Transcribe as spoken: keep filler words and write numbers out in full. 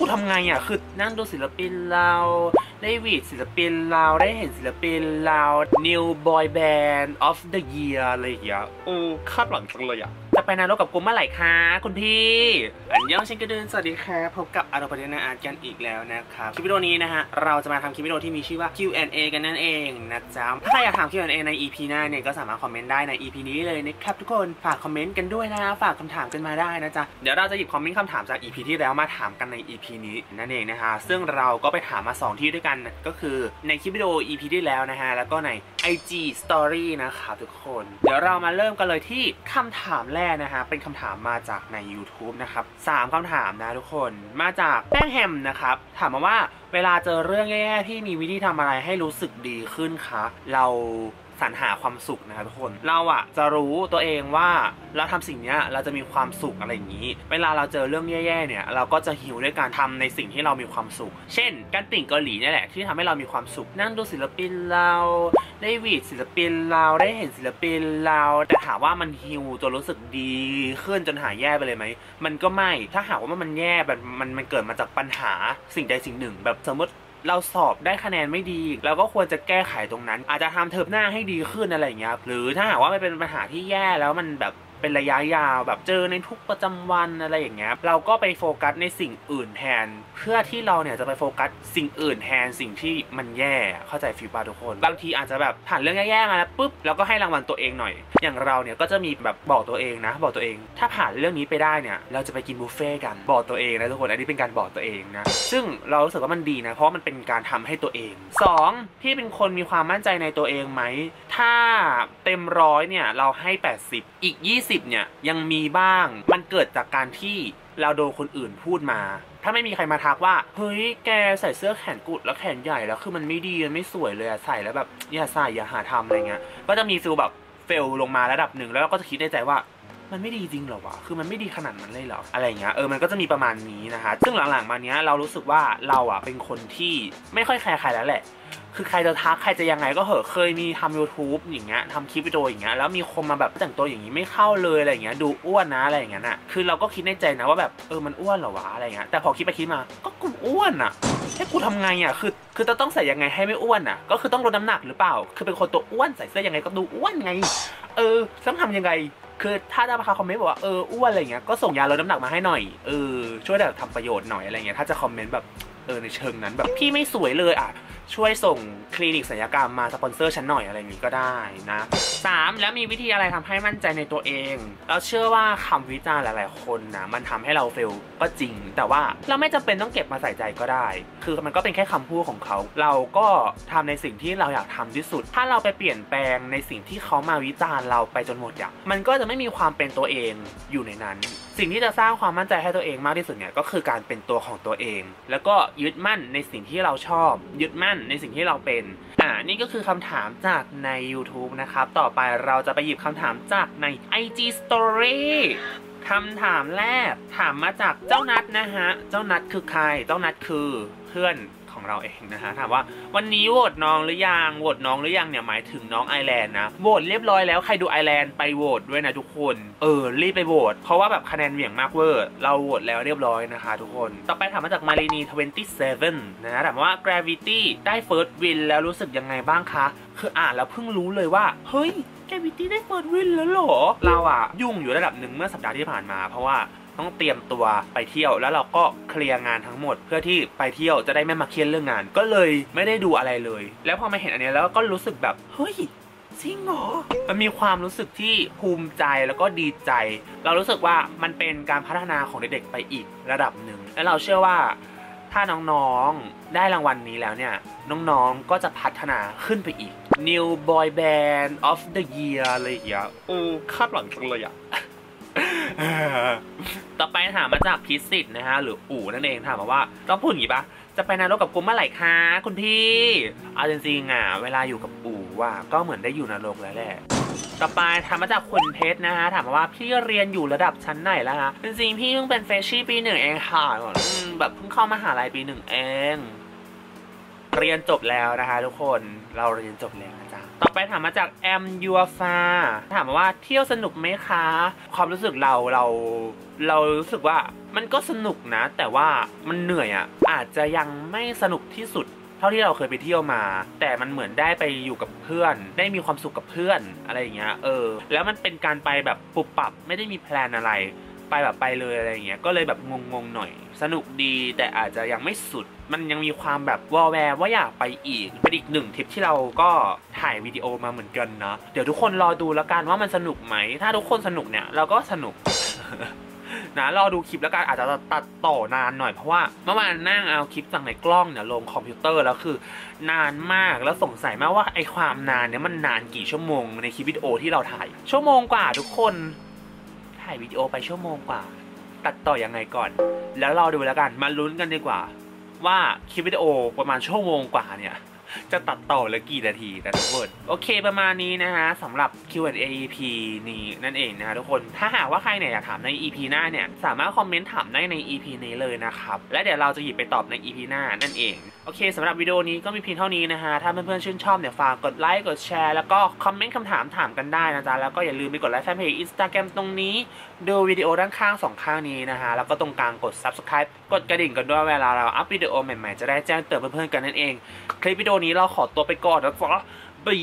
กูทำไงอ่ะคือนั่งดูศิลปินเราได้วีดศิลปินเราได้เห็นศิลปินเรา New Boy Band of the Year อะไรอย่างเงี้ยอือคาดหวังจังเลยอ่ะจะไปนรกกับกูเมื่อไหร่คะคุณพี่อันยองเชนกระเดินสวัสดีค่ะพบกับอาร์ตประเด็นอาร์ตกันอีกแล้วนะครับคลิปวิดีโอนี้นะฮะเราจะมาทำคลิปวิดีโอที่มีชื่อว่า คิว แอนด์ เอ กันนั่นเองนะจ๊ะถ้าใครอยากถาม คิว แอนด์ เอ ใน อี พี หน้าเนี่ยก็สามารถคอมเมนต์ได้ใน อี พี นี้เลยนะครับทุกคนฝากคอมเมนต์กันด้วยนะฝากคำถามกันมาได้นะจ๊ะเดี๋ยวเราจะหยิบคอมเมนต์คำถามจาก อี พี ที่แล้วมาถามกันใน อี พี นี้นั่นเองนะฮะซึ่งเราก็ไปถามมาสองที่ด้วยกันก็คือในคลิปวิดีโอ อี พี ที่แล้วนะฮะแล้วก็ใน ไอ จี Story นะครับทุกคนเดี๋ยวเรามาเริ่มกันเลยที่คำถามแรกนะฮะเป็นคำถามมาจากใน YouTube นะครับสามคำถามนะทุกคนมาจากแป้งแฮมนะครับถามมาว่าเวลาเจอเรื่องแย่ๆที่มีวิธีทำอะไรให้รู้สึกดีขึ้นคะเราสรรหาความสุขนะครับทุกคนเราอะจะรู้ตัวเองว่าเราทำสิ่งนี้เราจะมีความสุขอะไรอย่างนี้เวลาเราเจอเรื่องแย่ๆเนี่ยเราก็จะหิวด้วยการทำในสิ่งที่เรามีความสุขเช่นการติ่งเกาหลีนี่แหละที่ทำให้เรามีความสุขนั่งดูศิลปินเราได้วีดศิลปินเราได้เห็นศิลปินเราแต่ถามว่ามันหิวจนรู้สึกดีขึ้นจนหายแย่ไปเลยไหมมันก็ไม่ถ้าหากว่ามันแย่แบบมันมันเกิดมาจากปัญหาสิ่งใดสิ่งหนึ่งแบบสมมติเราสอบได้คะแนนไม่ดีเราก็ควรจะแก้ไขตรงนั้นอาจจะทำเทอมหน้าให้ดีขึ้นอะไรอย่างเงี้ยหรือถ้าหากว่ามันเป็นปัญหาที่แย่แล้วมันแบบเป็นระยะยาวแบบเจอในทุกประจำวันอะไรอย่างเงี้ยเราก็ไปโฟกัสในสิ่งอื่นแทนเพื่อที่เราเนี่ยจะไปโฟกัสสิ่งอื่นแทนสิ่งที่มันแย่เข้าใจฟิวป่ะทุกคนบางทีอาจจะแบบผ่านเรื่องแย่ๆมาแล้วปุ๊บเราก็ให้รางวัลตัวเองหน่อยอย่างเราเนี่ยก็จะมีแบบบอกตัวเองนะบอกตัวเองถ้าผ่านเรื่องนี้ไปได้เนี่ยเราจะไปกินบุฟเฟ่กันบอกตัวเองนะทุกคนอันนี้เป็นการบอกตัวเองนะซึ่งเรารู้สึกว่ามันดีนะเพราะมันเป็นการทำให้ตัวเองสองพี่เป็นคนมีความมั่นใจในตัวเองไหมถ้าเต็มร้อยเนี่ยเราให้แปดสิบอีกยี่สิบเนี่ยยังมีบ้างมันเกิดจากการที่เราโดนคนอื่นพูดมาถ้าไม่มีใครมาทักว่าเฮ้ยแกใส่เสื้อแขนกุดแล้วแขนใหญ่แล้วคือมันไม่ดีมันไม่สวยเลยอะใส่แล้วแบบอย่าใส่อย่าหาทำอะไรเงี้ยก็จะมีฟิลแบบเฟลลงมาระดับหนึ่งแล้วก็จะคิดในใจว่ามันไม่ดีจริงเหรอวะคือมันไม่ดีขนาดนั้นเลยเหรออะไรเงี้ยเออมันก็จะมีประมาณนี้นะคะซึ่งหลังๆมาเนี้ยเรารู้สึกว่าเราอะเป็นคนที่ไม่ค่อยแคร์ใครแล้วแหละคือใครจะทักใครจะยังไงก็เหอะเคยมีทำ ยูทูบ อย่างเงี้ยทำคลิปวิดีโออย่างเงี้ยแล้วมีคนมาแบบแต่งตัวอย่างนี้ไม่เข้าเลยอะไรอย่างเงี้ยดูอ้วนนะอะไรอย่างเงี้ยน่ะคือเราก็คิดในใจนะว่าแบบเออมันอ้วนเหรอวะอะไรเงี้ยแต่พอคิดไปคิดมาก็กูอ้วนอ่ะให้กูทำไงอ่ะคือคือจะต้องใส่ยังไงให้ไม่อ้วนอ่ะก็คือต้องลดน้ำหนักหรือเปล่าคือเป็นคนตัวอ้วนใส่เสื้อยังไงก็ดูอ้วนไงเออต้องทำยังไงคือถ้าจะมาคอมเมนต์บอกว่าเอออ้วนอะไรเงี้ยก็ส่งยาลดน้ำหนักมาให้หน่อยเออช่วยแบบทำประโยชน์หน่อยอะไรเงี้ยถ้าจะคอมเมนต์แบบเออในเชิงนั้นแบบพี่ไม่สวยเลยอ่ะช่วยส่งคลินิกศัลยกรรมมาสปอนเซอร์ฉันหน่อยอะไรนี้ก็ได้นะสามแล้วมีวิธีอะไรทำให้มั่นใจในตัวเองเราเชื่อว่าคำวิจารณ์หลายๆคนนะมันทำให้เราเฟลก็จริงแต่ว่าเราไม่จำเป็นต้องเก็บมาใส่ใจก็ได้คือมันก็เป็นแค่คำพูดของเขาเราก็ทำในสิ่งที่เราอยากทำที่สุดถ้าเราไปเปลี่ยนแปลงในสิ่งที่เขามาวิจารณ์เราไปจนหมดอย่างมันก็จะไม่มีความเป็นตัวเองอยู่ในนั้นสิ่งที่จะสร้างความมั่นใจให้ตัวเองมากที่สุดเนี่ยก็คือการเป็นตัวของตัวเองแล้วก็ยึดมั่นในสิ่งที่เราชอบยึดมั่นในสิ่งที่เราเป็นอ่านี่ก็คือคำถามจากใน ยูทูบ นะครับต่อไปเราจะไปหยิบคำถามจากใน ไอ จี Story คำถามแรกถามมาจากเจ้านัทนะฮะเจ้านัทคือใครเจ้านัทคือเพื่อนของเราเองนะฮะถามว่าวันนี้โหวตน้องหรือยังโหวตน้องหรือยังเนี่ยหมายถึงน้องไอแลนด์นะโหวตเรียบร้อยแล้วใครดูไอแลนด์ไปโหวตด้วยนะทุกคนเออรีบไปโหวตเพราะว่าแบบคะแนนเหวี่ยงมากเวอร์เราโหวตแล้วเรียบร้อยนะคะทุกคนต่อไปถามมาจากมารีนียี่สิบเจ็ดนะฮะถามว่า Gravity ได้ First Win แล้วรู้สึกยังไงบ้างคะคืออ่านแล้วเพิ่งรู้เลยว่าเฮ้ย Gravity ได้ First Win แล้วเหรอเราอะยุ่งอยู่ระดับหนึ่งเมื่อสัปดาห์ที่ผ่านมาเพราะว่าต้องเตรียมตัวไปเที่ยวแล้วเราก็เคลียร์งานทั้งหมดเพื่อที่ไปเที่ยวจะได้ไม่มาเครียดเรื่องงานก็เลยไม่ได้ดูอะไรเลยแล้วพอมาเห็นอันนี้แล้วก็รู้สึกแบบเฮ้ยจริงเหรอมันมีความรู้สึกที่ภูมิใจแล้วก็ดีใจเรารู้สึกว่ามันเป็นการพัฒนาของเด็กๆไปอีกระดับหนึ่งและเราเชื่อว่าถ้าน้องๆได้รางวัล นี้แล้วเนี่ยน้องๆก็จะพัฒนาขึ้นไปอีก New Boy Band of the Year อะไรอย่างเงี้ยโอ้คาดหวังจังเลยอะต่อไปถามมาจากพิสิทธ์นะฮะหรืออู่นั่นเองถามมาว่าต้องพูดอย่างนี้ปะจะไปนรกกับกูเมื่อไหร่คะคุณพี่เอาจริงๆอ่ะเวลาอยู่กับอู่ว่าก็เหมือนได้อยู่นรกแล้วแหละต่อไปถามมาจากคุณเพชรนะฮะถามมาว่าพี่เรียนอยู่ระดับชั้นไหนแล้วฮะจริงๆพี่เพิ่งเป็นเฟรชชี่ปีหนึ่งเองค่ะแบบเพิ่งเข้ามหาลัยปีหนึ่งเอง เรียนจบแล้วนะคะทุกคนเราเรียนจบแล้วนะจ๊ะต่อไปถามมาจากแอมยูฟ้าถามว่าเที่ยวสนุกไหมคะความรู้สึกเราเราเรารู้สึกว่ามันก็สนุกนะแต่ว่ามันเหนื่อยอ่ะอาจจะยังไม่สนุกที่สุดเท่าที่เราเคยไปเที่ยวมาแต่มันเหมือนได้ไปอยู่กับเพื่อนได้มีความสุขกับเพื่อนอะไรอย่างเงี้ยเออแล้วมันเป็นการไปแบบปุบปับไม่ได้มีแพลนอะไรไปแบบไปเลยอะไรอย่างเงี้ยก็เลยแบบงงๆหน่อยสนุกดีแต่อาจจะยังไม่สุดมันยังมีความแบบวอแวร์ว่าอยากไปอีกเป็นอีกหนึ่งทริปที่เราก็ถ่ายวิดีโอมาเหมือนกันนะเดี๋ยวทุกคนรอดูแล้วกันว่ามันสนุกไหมถ้าทุกคนสนุกเนี่ยเราก็สนุก นะรอดูคลิปแล้วกันอาจจะตัดต่อนานหน่อยเพราะว่าเมื่อวานนั่งเอาคลิปจากในกล้องเนี่ยลงคอมพิวเตอร์แล้วคือนานมากแล้วสงสัยมากว่าไอความนานเนี่ยมันนานกี่ชั่วโมงในคลิปวิดีโอที่เราถ่ายชั่วโมงกว่าทุกคนถ่ายวิดีโอไปชั่วโมงกว่าตัดต่อยังไงก่อนแล้วรอดูแล้วกันมาลุ้นกันดีกว่าว่าคลิปวิดีโอประมาณชั่วโมงกว่าเนี่ยจะตัดต่อแล้วกี่นาทีนะทุกคนโอเคประมาณนี้นะฮะสำหรับ คิว แอนด์ เอ อี พี นี้นั่นเองนะทุกคนถ้าหากว่าใครเนี่ยอยากถามใน อี พี หน้าเนี่ยสามารถคอมเมนต์ถามได้ใน อี พี นี้เลยนะครับและเดี๋ยวเราจะหยิบไปตอบใน อี พี หน้านั่นเองโอเคสำหรับวิดีโอนี้ก็มีเพียงเท่านี้นะฮะถ้าเพื่อนๆชื่นชอบเนี่ยฝากกดไลค์กดแชร์แล้วก็คอมเมนต์คำถามถามกันได้นะจ๊ะแล้วก็อย่าลืมไปกดไลค์แฟนเพจ Instagram ตรงนี้ดูวิดีโอด้านข้างสองข้างนี้นะฮะแล้วก็ตรงกลางกด Subscribe กดกระดิ่งกันด้วยเวลาเราอัพวิดีโอใหม่ๆจะได้แจ้งเตือนเพื่อนๆกันนั่นเองคลิปวิดีโอนี้เราขอตัวไปก่อนนะจ๊ะบาย